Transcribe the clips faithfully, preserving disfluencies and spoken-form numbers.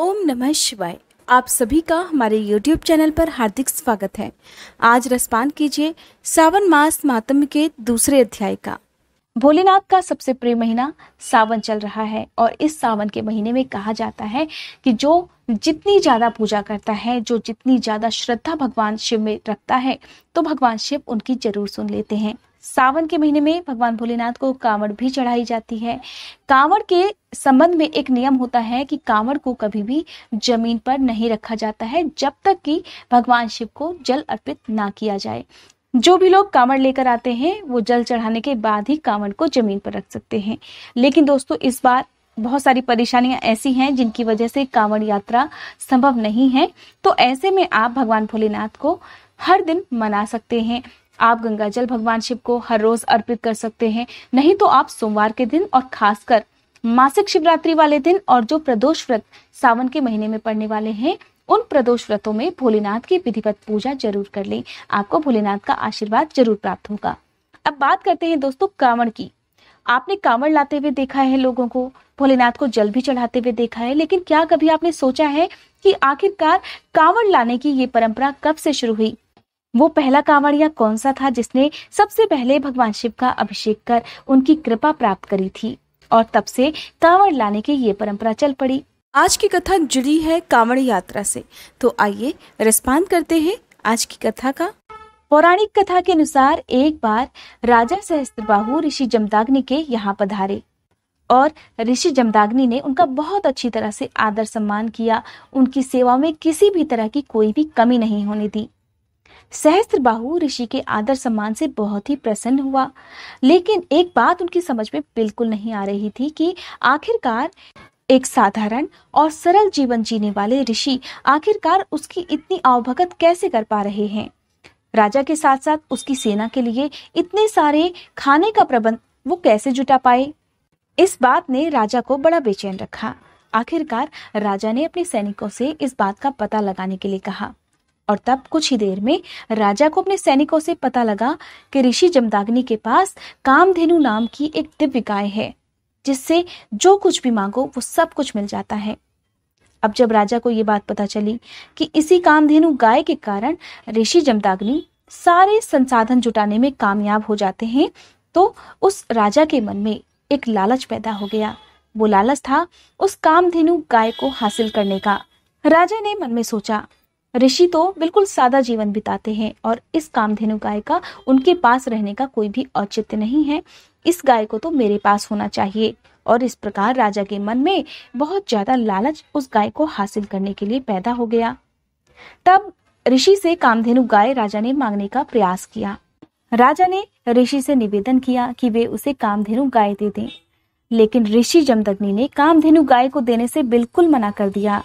ओम नमः शिवाय। आप सभी का हमारे यूट्यूब चैनल पर हार्दिक स्वागत है। आज रसपान कीजिए श्रावण मास महात्म्य के दूसरे अध्याय का। भोलेनाथ का सबसे प्रिय महीना सावन चल रहा है और इस सावन के महीने में कहा जाता है कि जो जितनी ज़्यादा पूजा करता है, जो जितनी ज़्यादा श्रद्धा भगवान शिव में रखता है, तो भगवान शिव उनकी जरूर सुन लेते हैं। सावन के महीने में भगवान भोलेनाथ को कांवड़ भी चढ़ाई जाती है। कांवड़ के संबंध में एक नियम होता है कि कांवड़ को कभी भी जमीन पर नहीं रखा जाता है जब तक कि भगवान शिव को जल अर्पित ना किया जाए। जो भी लोग कांवड़ लेकर आते हैं वो जल चढ़ाने के बाद ही कांवड़ को जमीन पर रख सकते हैं। लेकिन दोस्तों, इस बार बहुत सारी परेशानियां ऐसी हैं जिनकी वजह से कांवड़ यात्रा संभव नहीं है। तो ऐसे में आप भगवान भोलेनाथ को हर दिन मना सकते हैं। आप गंगा जल भगवान शिव को हर रोज अर्पित कर सकते हैं, नहीं तो आप सोमवार के दिन और खासकर मासिक शिवरात्रि वाले दिन और जो प्रदोष व्रत सावन के महीने में पड़ने वाले हैं, उन प्रदोष व्रतों में भोलेनाथ की विधिवत पूजा जरूर कर लें। आपको भोलेनाथ का आशीर्वाद जरूर प्राप्त होगा। अब बात करते हैं दोस्तों कांवड़ की। आपने कांवड़ लाते हुए देखा है, लोगों को भोलेनाथ को जल भी चढ़ाते हुए देखा है, लेकिन क्या कभी आपने सोचा है कि आखिरकार कांवड़ लाने की ये परंपरा कब से शुरू हुई? वो पहला कांवड़िया कौन सा था जिसने सबसे पहले भगवान शिव का अभिषेक कर उनकी कृपा प्राप्त करी थी? और तब से कांवड़ लाने की ये परंपरा चल पड़ी। आज की कथा जुड़ी है कांवड़ यात्रा से, तो आइए रिस्पान करते हैं आज की कथा का। पौराणिक कथा के अनुसार एक बार राजा सहस्त्रबाहु ऋषि जमदग्नि के यहाँ पधारे और ऋषि जमदग्नि ने उनका बहुत अच्छी तरह से आदर सम्मान किया। उनकी सेवा में किसी भी तरह की कोई भी कमी नहीं होने दी। सहस्त्रबाहु ऋषि के आदर सम्मान से बहुत ही प्रसन्न हुआ, लेकिन एक बात उनकी समझ में बिल्कुल नहीं आ रही थी कि आखिरकार एक साधारण और सरल जीवन जीने वाले ऋषि आखिरकार उसकी इतनी आवभगत कैसे कर पा रहे हैं। राजा के साथ साथ उसकी सेना के लिए इतने सारे खाने का प्रबंध वो कैसे जुटा पाए? इस बात ने राजा को बड़ा बेचैन रखा। आखिरकार राजा ने अपने सैनिकों से इस बात का पता लगाने के लिए कहा और तब कुछ ही देर में राजा को अपने सैनिकों से पता लगा कि ऋषि जमदग्नि के पास कामधेनु नाम की एक दिव्य गाय है जिससे जो कुछ भी मांगो वो सब कुछ मिल जाता है। अब जब राजा को ये बात पता चली कि इसी कामधेनु गाय के कारण ऋषि जमदग्नि सारे संसाधन जुटाने में कामयाब हो जाते हैं, तो उस राजा के मन में एक लालच पैदा हो गया। वो लालच था उस कामधेनु गाय को हासिल करने का। राजा ने मन में सोचा, ऋषि तो बिल्कुल सादा जीवन बिताते हैं और इस कामधेनु गाय का उनके पास रहने का कोई भी औचित्य नहीं है। इस गाय को तो मेरे पास होना चाहिए। और इस प्रकार राजा के मन में बहुत ज्यादा लालच उस गाय को हासिल करने के लिए पैदा हो गया। तब ऋषि से कामधेनु गाय राजा ने मांगने का प्रयास किया। राजा ने ऋषि से निवेदन किया कि वे उसे कामधेनु गाय दे दें, लेकिन ऋषि जमदग्नि ने कामधेनु गाय को देने से बिल्कुल मना कर दिया।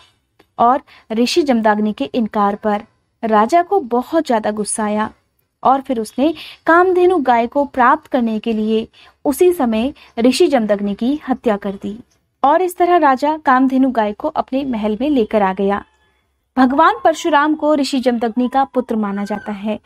और ऋषि जमदग्नि के इनकार पर राजा को बहुत ज्यादा गुस्सा आया और फिर उसने कामधेनु गाय को प्राप्त करने के लिए उसी समय ऋषि जमदग्नि की हत्या कर दी। और इस तरह राजा कामधेनु गाय को अपने महल में लेकर आ गया। भगवान परशुराम को ऋषि जमदग्नि का पुत्र माना जाता है।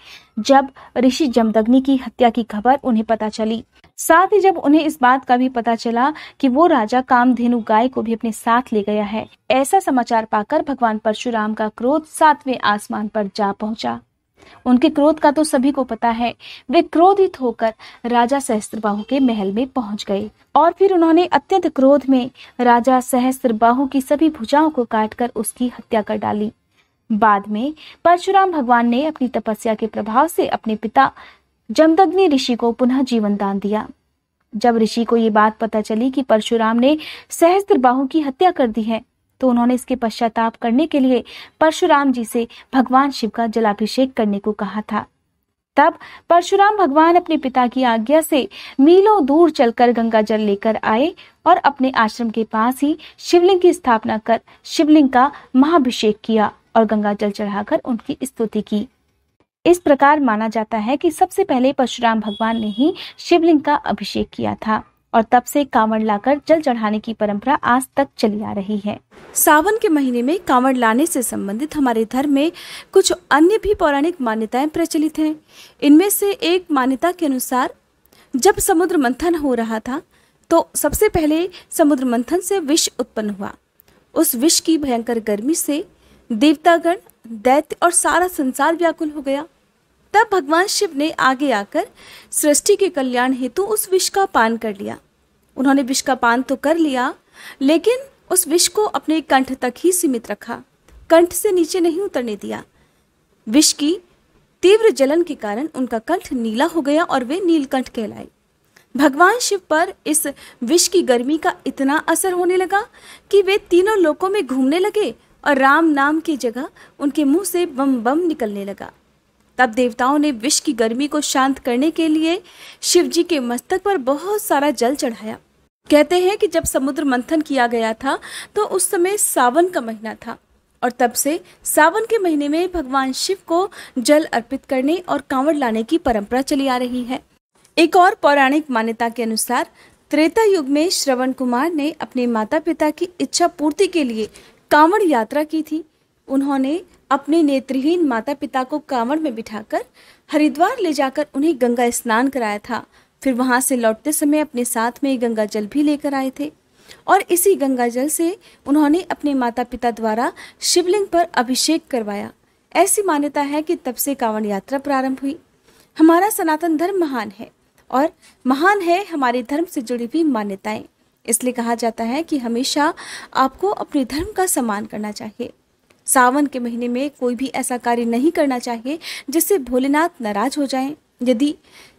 जब ऋषि जमदग्नि की हत्या की खबर उन्हें पता चली, साथ ही जब उन्हें इस बात का भी पता चला कि वो राजा कामधेनु गाय को भी अपने साथ ले गया है, ऐसा समाचार पाकर भगवान परशुराम का क्रोध सातवें आसमान पर जा पहुंचा। उनके क्रोध का तो सभी को पता है। वे क्रोधित होकर राजा सहस्त्रबाहु के महल में पहुंच गए और फिर उन्होंने अत्यंत क्रोध में राजा सहस्त्रबाहु की सभी भुजाओं को काटकर उसकी हत्या कर डाली। बाद में परशुराम भगवान ने अपनी तपस्या के प्रभाव से अपने पिता जमदग्नि ऋषि को पुनः जीवन दान दिया। जब ऋषि को ये बात पता चली कि परशुराम ने सहस्त्रबाहु की हत्या कर दी है, तो उन्होंने इसके पश्चाताप करने के लिए परशुराम जी से भगवान शिव का जलाभिषेक करने को कहा था। तब परशुराम भगवान अपने पिता की आज्ञा से मीलों दूर चलकर गंगा जल लेकर आए और अपने आश्रम के पास ही शिवलिंग की स्थापना कर शिवलिंग का महाभिषेक किया और गंगा जल चढ़ाकर उनकी स्तुति की। इस प्रकार माना जाता है कि सबसे पहले परशुराम भगवान ने ही शिवलिंग का अभिषेक किया था और तब से कांवड़ लाकर जल चढ़ाने की परंपरा आज तक चली आ रही है। सावन के महीने में कांवड़ लाने से संबंधित हमारे धर्म में कुछ अन्य भी पौराणिक मान्यताएं प्रचलित हैं। इनमें से एक मान्यता के अनुसार जब समुद्र मंथन हो रहा था, तो सबसे पहले समुद्र मंथन से विष उत्पन्न हुआ उस विष की भयंकर गर्मी से देवतागण, दैत्य और सारा संसार व्याकुल हो गया। तब भगवान शिव ने आगे आकर सृष्टि के कल्याण हेतु उस विष का पान कर लिया। उन्होंने विष का पान तो कर लिया, लेकिन उस विष को अपने कंठ तक ही सीमित रखा, कंठ से नीचे नहीं उतरने दिया। विष की तीव्र जलन के कारण उनका कंठ नीला हो गया और वे नीलकंठ कहलाए। भगवान शिव पर इस विष की गर्मी का इतना असर होने लगा कि वे तीनों लोकों में घूमने लगे और राम नाम की जगह उनके मुंह से बम बम निकलने लगा। तब देवताओं ने विष की गर्मी को शांत करने के लिए शिव जी के मस्तक पर बहुत सारा जल चढ़ाया। कहते हैं कि जब समुद्र मंथन किया गया था तो उस समय सावन का महीना था, और तब से सावन के महीने में भगवान शिव को जल अर्पित करने और कांवड़ लाने की परंपरा चली आ रही है। एक और पौराणिक मान्यता के अनुसार त्रेता युग में श्रवण कुमार ने अपने माता पिता की इच्छा पूर्ति के लिए कांवड़ यात्रा की थी। उन्होंने अपने नेत्रहीन माता पिता को कांवड़ में बिठाकर हरिद्वार ले जाकर उन्हें गंगा स्नान कराया था। फिर वहां से लौटते समय अपने साथ में गंगा जल भी लेकर आए थे, और इसी गंगा जल से उन्होंने अपने माता पिता द्वारा शिवलिंग पर अभिषेक करवाया। ऐसी मान्यता है कि तब से कांवड़ यात्रा प्रारंभ हुई। हमारा सनातन धर्म महान है और महान है हमारे धर्म से जुड़ी हुई मान्यताएं। इसलिए कहा जाता है कि हमेशा आपको अपने धर्म का सम्मान करना चाहिए। सावन के महीने में कोई भी ऐसा कार्य नहीं करना चाहिए जिससे भोलेनाथ नाराज हो जाएं। यदि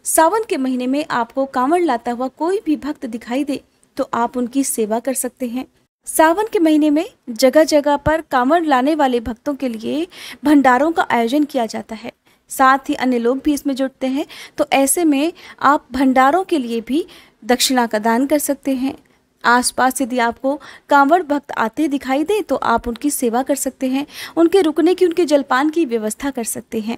सावन के महीने में आपको कांवड़ लाता हुआ कोई भी भक्त दिखाई दे तो आप उनकी सेवा कर सकते हैं। सावन के महीने में जगह जगह पर कांवड़ लाने वाले भक्तों के लिए भंडारों का आयोजन किया जाता है, साथ ही अन्य लोग भी इसमें जुड़ते हैं। तो ऐसे में आप भंडारों के लिए भी दक्षिणा का दान कर सकते हैं। आसपास यदि आपको कांवड़ भक्त आते दिखाई दे तो आप उनकी सेवा कर सकते हैं, उनके रुकने की, उनके जलपान की व्यवस्था कर सकते हैं।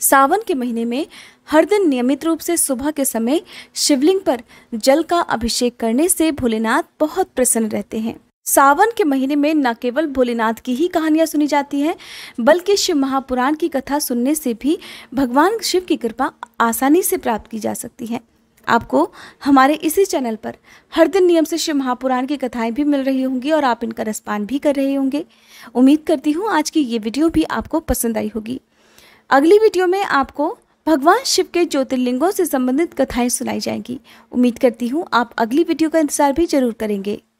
सावन के महीने में हर दिन नियमित रूप से सुबह के समय शिवलिंग पर जल का अभिषेक करने से भोलेनाथ बहुत प्रसन्न रहते हैं। सावन के महीने में न केवल भोलेनाथ की ही कहानियां सुनी जाती हैं, बल्कि शिव महापुराण की कथा सुनने से भी भगवान शिव की कृपा आसानी से प्राप्त की जा सकती है। आपको हमारे इसी चैनल पर हर दिन नियम से शिव महापुराण की कथाएं भी मिल रही होंगी और आप इनका रसपान भी कर रहे होंगे। उम्मीद करती हूँ आज की ये वीडियो भी आपको पसंद आई होगी। अगली वीडियो में आपको भगवान शिव के ज्योतिर्लिंगों से संबंधित कथाएं सुनाई जाएंगी। उम्मीद करती हूँ आप अगली वीडियो का इंतजार भी जरूर करेंगे।